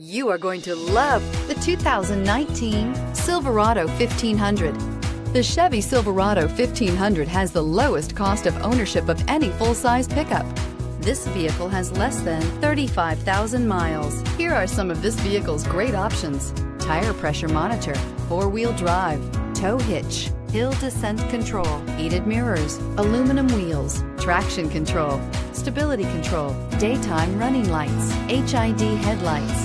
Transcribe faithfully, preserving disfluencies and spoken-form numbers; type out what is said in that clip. You are going to love the two thousand nineteen Silverado fifteen hundred. The Chevy Silverado fifteen hundred has the lowest cost of ownership of any full-size pickup. This vehicle has less than thirty-five thousand miles. Here are some of this vehicle's great options: tire pressure monitor, four-wheel drive, tow hitch, hill descent control, heated mirrors, aluminum wheels, traction control, stability control, daytime running lights, H I D headlights.